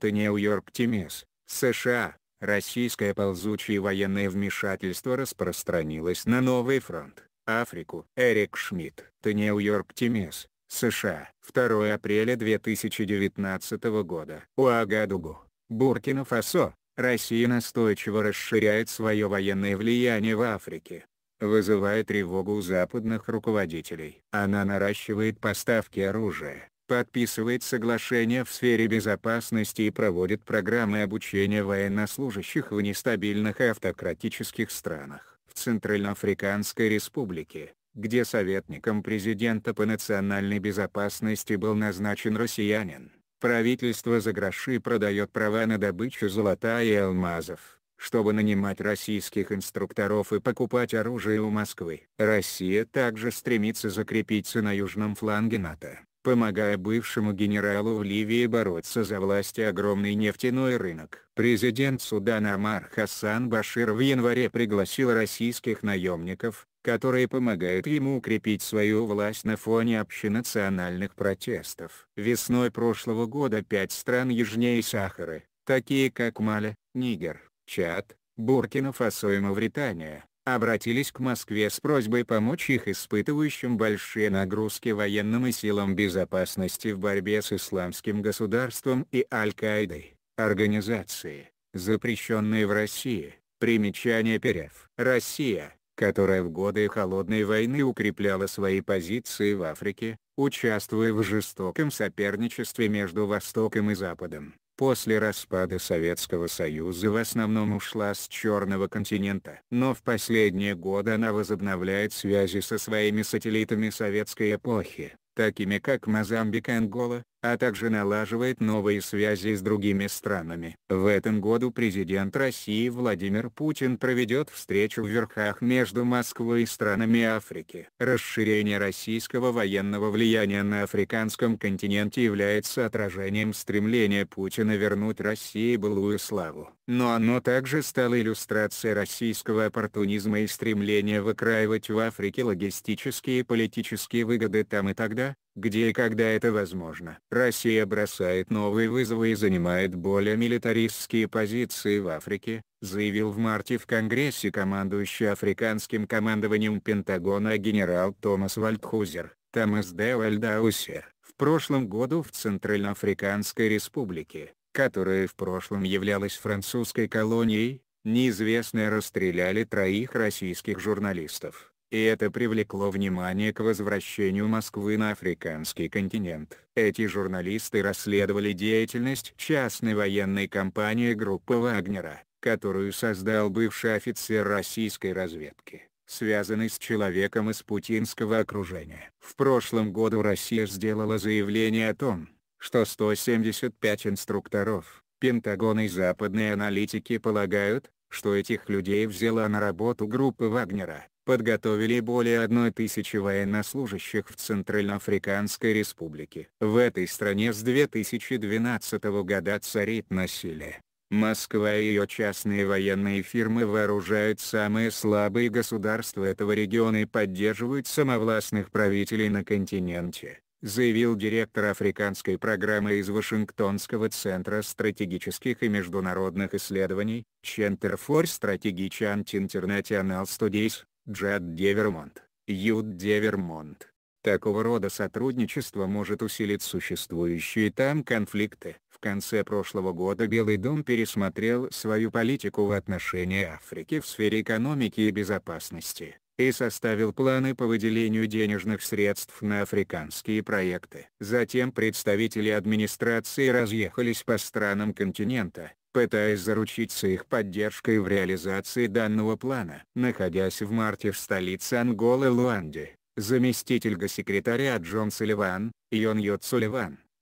The New York Times, США, российское ползучее военное вмешательство распространилось на новый фронт, Африку. Эрик Шмитт, The New York Times, США, 2 апреля 2019 года. Уагадугу, Буркина-Фасо, Россия настойчиво расширяет свое военное влияние в Африке. Вызывая тревогу у западных руководителей. Она наращивает поставки оружия, подписывает соглашения в сфере безопасности и проводит программы обучения военнослужащих в нестабильных и автократических странах. В Центральноафриканской Республике, где советником президента по национальной безопасности был назначен россиянин, правительство за гроши продает права на добычу золота и алмазов, чтобы нанимать российских инструкторов и покупать оружие у Москвы. Россия также стремится закрепиться на южном фланге НАТО, помогая бывшему генералу в Ливии бороться за власть и огромный нефтяной рынок. Президент Судана Омар Хасан Башир в январе пригласил российских наемников, которые помогают ему укрепить свою власть на фоне общенациональных протестов. Весной прошлого года 5 стран южнее Сахары, такие как Мали, Нигер, Чад, Буркина-Фасо и Мавритания, обратились к Москве с просьбой помочь их испытывающим большие нагрузки военным и силам безопасности в борьбе с Исламским государством и Аль-Каидой. Организации, запрещенные в России. Примечание ПРФ. Россия, которая в годы Холодной войны укрепляла свои позиции в Африке, участвуя в жестоком соперничестве между Востоком и Западом, после распада Советского Союза в основном ушла с Черного континента. Но в последние годы она возобновляет связи со своими сателлитами советской эпохи, такими как Мозамбик и Ангола, а также налаживает новые связи с другими странами. В этом году президент России Владимир Путин проведет встречу в Верхах между Москвой и странами Африки. Расширение российского военного влияния на африканском континенте является отражением стремления Путина вернуть России былую славу. Но оно также стало иллюстрацией российского оппортунизма и стремления выкраивать в Африке логистические и политические выгоды там и тогда, где и когда это возможно. Россия бросает новые вызовы и занимает более милитаристские позиции в Африке, заявил в марте в Конгрессе командующий африканским командованием Пентагона генерал Томас Вальдхузер, Томас де Вальдхузер, в прошлом году в Центральноафриканской Республике, которая в прошлом являлась французской колонией, неизвестные расстреляли 3 российских журналистов. И это привлекло внимание к возвращению Москвы на африканский континент. Эти журналисты расследовали деятельность частной военной компании группы Вагнера, которую создал бывший офицер российской разведки, связанный с человеком из путинского окружения. В прошлом году Россия сделала заявление о том, что 175 инструкторов, Пентагон и западные аналитики полагают, что этих людей взяла на работу группа Вагнера. Подготовили более 1000 военнослужащих в Центральноафриканской Республике. В этой стране с 2012 года царит насилие. Москва и ее частные военные фирмы вооружают самые слабые государства этого региона и поддерживают самовластных правителей на континенте, заявил директор африканской программы из Вашингтонского центра стратегических и международных исследований, Center for Strategic and International Studies, Джадд Девермонт, Такого рода сотрудничество может усилить существующие там конфликты. В конце прошлого года Белый дом пересмотрел свою политику в отношении Африки в сфере экономики и безопасности, и составил планы по выделению денежных средств на африканские проекты. Затем представители администрации разъехались по странам континента, пытаясь заручиться их поддержкой в реализации данного плана. Находясь в марте в столице Анголы Луанде, заместитель госсекретаря Джон Салливан,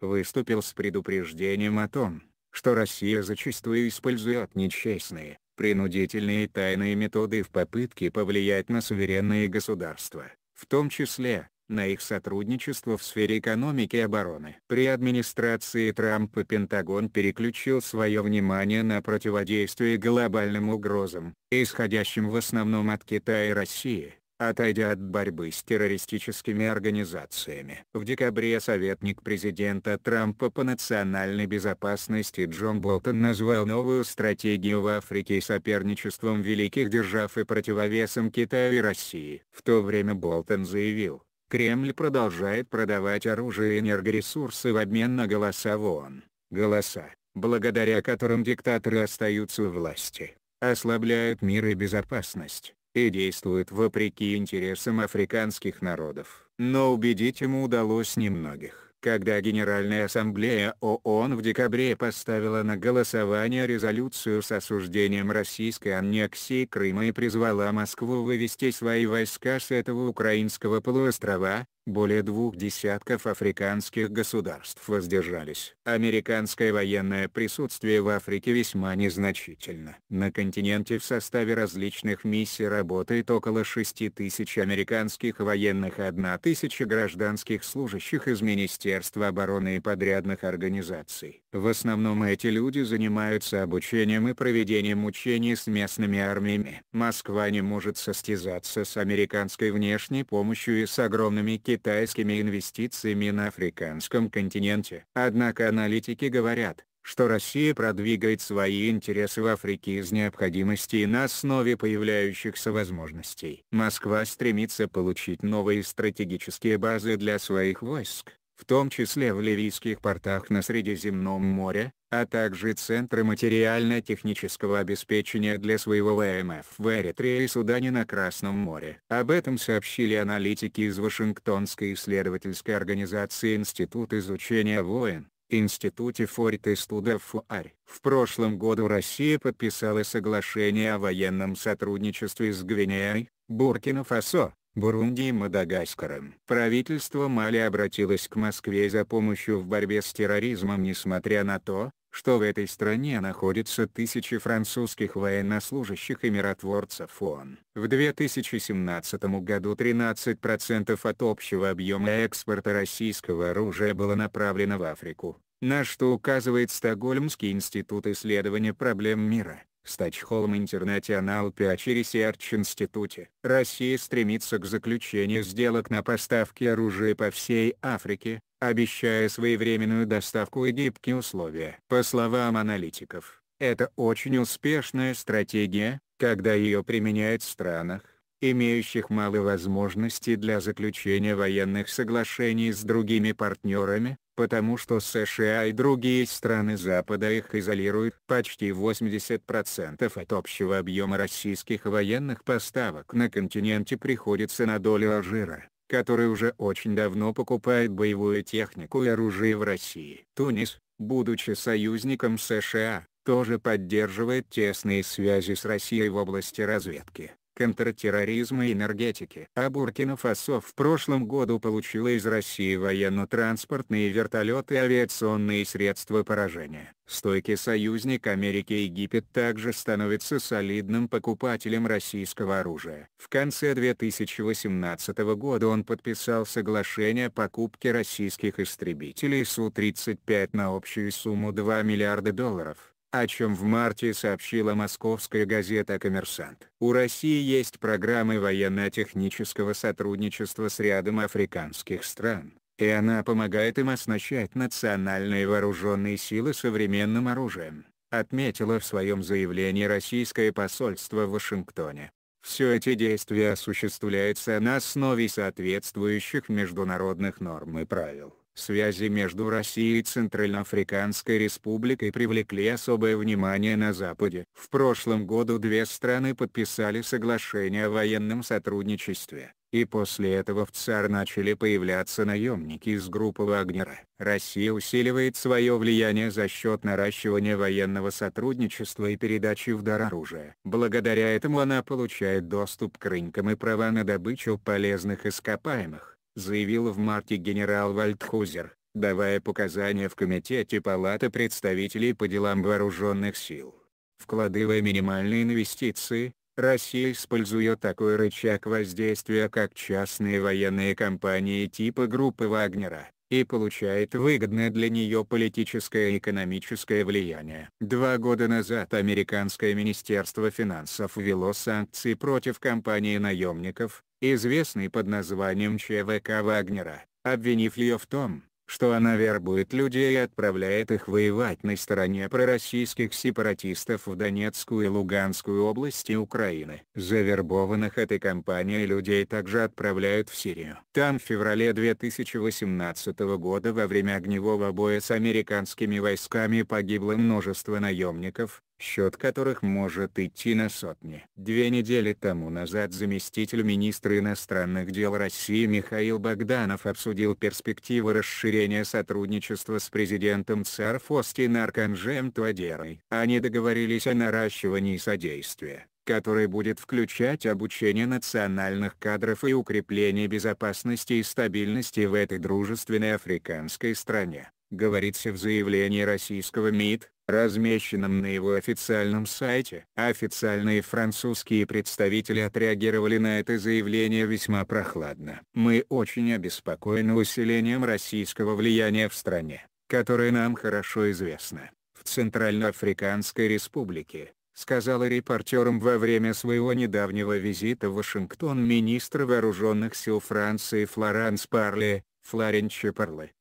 выступил с предупреждением о том, что Россия зачастую использует нечестные, принудительные и тайные методы в попытке повлиять на суверенные государства, в том числе на их сотрудничество в сфере экономики и обороны. При администрации Трампа Пентагон переключил свое внимание на противодействие глобальным угрозам, исходящим в основном от Китая и России, отойдя от борьбы с террористическими организациями. В декабре советник президента Трампа по национальной безопасности Джон Болтон назвал новую стратегию в Африке соперничеством великих держав и противовесом Китаю и России. В то время Болтон заявил: Кремль продолжает продавать оружие и энергоресурсы в обмен на голоса в ООН. Голоса, благодаря которым диктаторы остаются у власти, ослабляют мир и безопасность, и действуют вопреки интересам африканских народов. Но убедить ему удалось немногих. Когда Генеральная Ассамблея ООН в декабре поставила на голосование резолюцию с осуждением российской аннексии Крыма и призвала Москву вывести свои войска с этого украинского полуострова, более 2 десятков африканских государств воздержались. Американское военное присутствие в Африке весьма незначительно. На континенте в составе различных миссий работает около 6000 американских военных и 1000 гражданских служащих из Министерства обороны и подрядных организаций. В основном эти люди занимаются обучением и проведением учений с местными армиями. Москва не может состязаться с американской внешней помощью и с огромными китайскими инвестициями на африканском континенте. Однако аналитики говорят, что Россия продвигает свои интересы в Африке из необходимости и на основе появляющихся возможностей. Москва стремится получить новые стратегические базы для своих войск, в том числе в ливийских портах на Средиземном море, а также центры материально-технического обеспечения для своего ВМФ в Эритрее и Судане на Красном море. Об этом сообщили аналитики из Вашингтонской исследовательской организации Институт изучения войн, Институте Форте Студефуарь. В прошлом году Россия подписала соглашение о военном сотрудничестве с Гвинеей, Буркина-Фасо, Бурунди и Мадагаскаром. Правительство Мали обратилось к Москве за помощью в борьбе с терроризмом, несмотря на то, что в этой стране находятся тысячи французских военнослужащих и миротворцев ООН. В 2017 году 13% от общего объема экспорта российского оружия было направлено в Африку, на что указывает Стокгольмский институт исследования проблем мира. Stockholm International Peace Research Institute. Россия стремится к заключению сделок на поставки оружия по всей Африке, обещая своевременную доставку и гибкие условия. По словам аналитиков, это очень успешная стратегия, когда ее применяют в странах, имеющих мало возможностей для заключения военных соглашений с другими партнерами, потому что США и другие страны Запада их изолируют. Почти 80% от общего объема российских военных поставок на континенте приходится на долю Алжира, который уже очень давно покупает боевую технику и оружие в России. Тунис, будучи союзником США, тоже поддерживает тесные связи с Россией в области разведки, контртерроризма и энергетики. А Буркина-Фасо в прошлом году получила из России военно-транспортные вертолеты и авиационные средства поражения. Стойкий союзник Америки Египет также становится солидным покупателем российского оружия. В конце 2018 года он подписал соглашение о покупке российских истребителей Су-35 на общую сумму $2 миллиарда. О чем в марте сообщила московская газета «Коммерсант». У России есть программы военно-технического сотрудничества с рядом африканских стран, и она помогает им оснащать национальные вооруженные силы современным оружием, отметила в своем заявлении российское посольство в Вашингтоне. Все эти действия осуществляются на основе соответствующих международных норм и правил. Связи между Россией и Центральноафриканской Республикой привлекли особое внимание на Западе. В прошлом году две страны подписали соглашение о военном сотрудничестве, и после этого в ЦАР начали появляться наемники из группы Вагнера. Россия усиливает свое влияние за счет наращивания военного сотрудничества и передачи в дар оружия. Благодаря этому она получает доступ к рынкам и права на добычу полезных ископаемых, заявил в марте генерал Вальдхузер, давая показания в Комитете Палаты представителей по делам вооруженных сил. Вкладывая минимальные инвестиции, Россия использует такой рычаг воздействия, как частные военные компании типа группы Вагнера, и получает выгодное для нее политическое и экономическое влияние. 2 года назад американское Министерство финансов ввело санкции против компаний наемников, известной под названием ЧВК Вагнера, обвинив ее в том, что она вербует людей и отправляет их воевать на стороне пророссийских сепаратистов в Донецкую и Луганскую области Украины. Завербованных этой компанией людей также отправляют в Сирию. Там в феврале 2018 года во время огневого боя с американскими войсками погибло множество наемников, счет которых может идти на сотни. 2 недели тому назад заместитель министра иностранных дел России Михаил Богданов обсудил перспективы расширения сотрудничества с президентом ЦАР Фостен Нарканжем Туадерой. Они договорились о наращивании содействия, который будет включать обучение национальных кадров и укрепление безопасности и стабильности в этой дружественной африканской стране, говорится в заявлении российского МИД, размещенном на его официальном сайте. Официальные французские представители отреагировали на это заявление весьма прохладно. «Мы очень обеспокоены усилением российского влияния в стране, которое нам хорошо известно, в Центральноафриканской Республике», сказала репортерам во время своего недавнего визита в Вашингтон министр вооруженных сил Франции Флоренс Парли.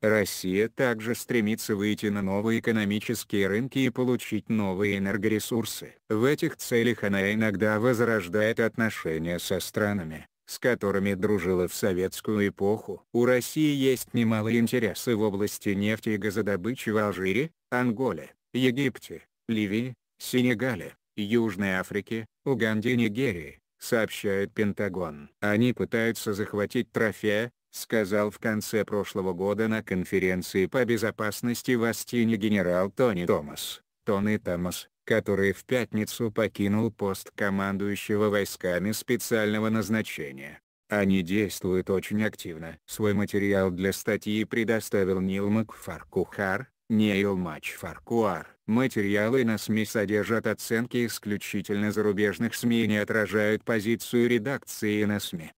Россия также стремится выйти на новые экономические рынки и получить новые энергоресурсы. В этих целях она иногда возрождает отношения со странами, с которыми дружила в советскую эпоху. У России есть немалые интересы в области нефти и газодобычи в Алжире, Анголе, Египте, Ливии, Сенегале, Южной Африке, Уганде и Нигерии, сообщает Пентагон. Они пытаются захватить трофея, сказал в конце прошлого года на конференции по безопасности в Астине генерал Тони Томас, который в пятницу покинул пост командующего войсками специального назначения. Они действуют очень активно. Свой материал для статьи предоставил Нил Макфаркухар. Материалы на СМИ содержат оценки исключительно зарубежных СМИ и не отражают позицию редакции на СМИ.